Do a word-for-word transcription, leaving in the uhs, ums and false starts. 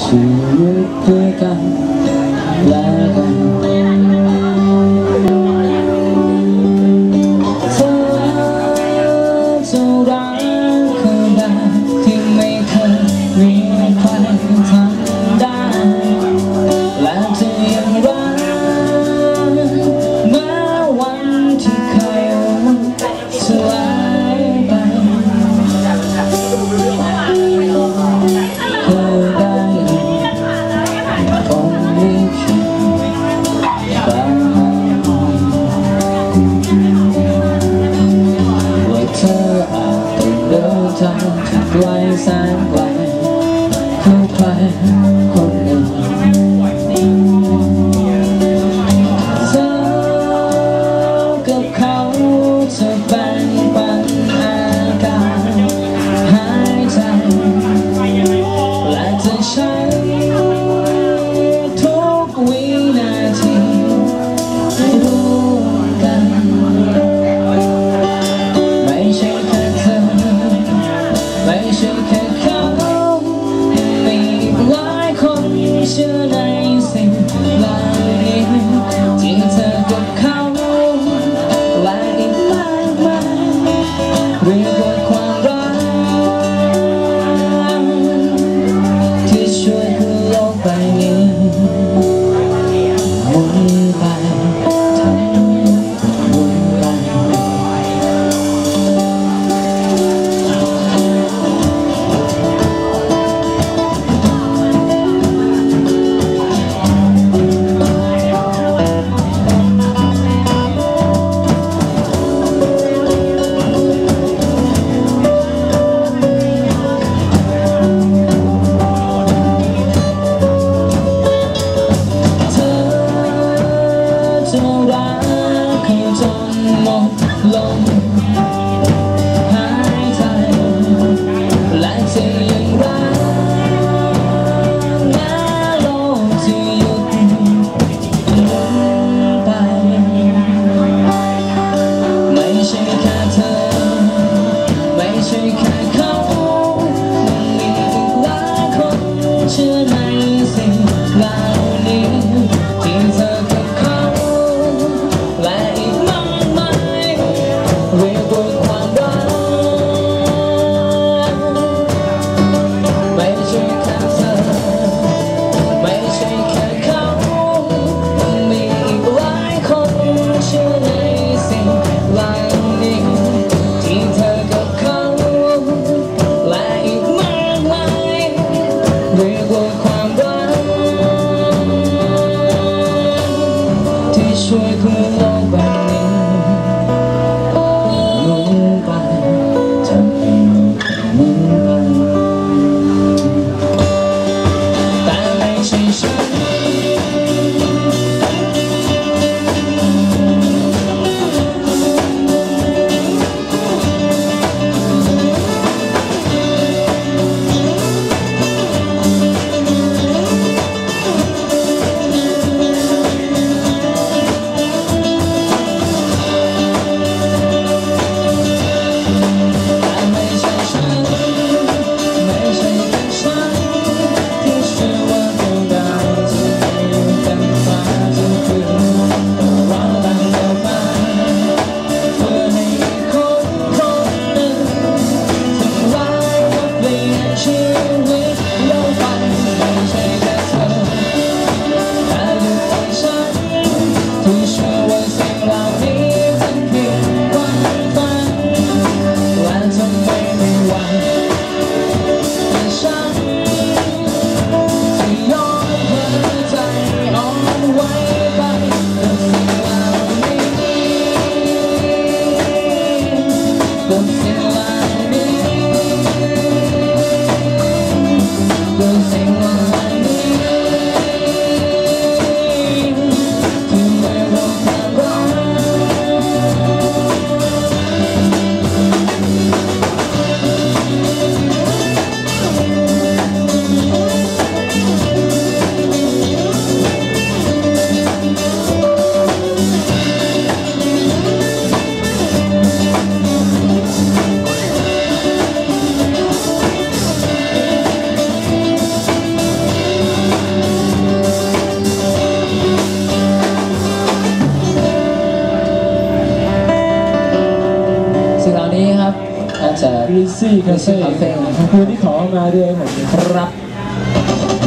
주목해간 나간ไกลแสนไกลเข้าไปคนหนึ่งเธอกับเขาจะแบ่งปันอาการหายใจและจะใช้ทุกวินาทีให้รู้กันไม่ใช่แค่เธอไม่ใช่แค่เขามีหลายคนเชื่อในสิ่งเหล่านี้ที่เธอกับเขาและอีกมากมายเรียกว่าความรักที่ช่วยให้โลกใบนี้หมุนไปทั้งหมุนไปลมหายใจและเธอยังรักแม้โลกจะหยุดหมุนไปไม่ใช่แค่เธอไม่ใช่แค่เขามีอีกหลายคนเชื่อในสิ่งเหล่านี้ที่เธอกับเขาและอีกมากช่วยคืนโลกใบนี้หมุนไปทำให้หมุนไปแต่ไม่ใช่ฉัน แฮชแท็กกรีซี่กระเซ่ขอบคุณที่ขอมาด้วยผมครับ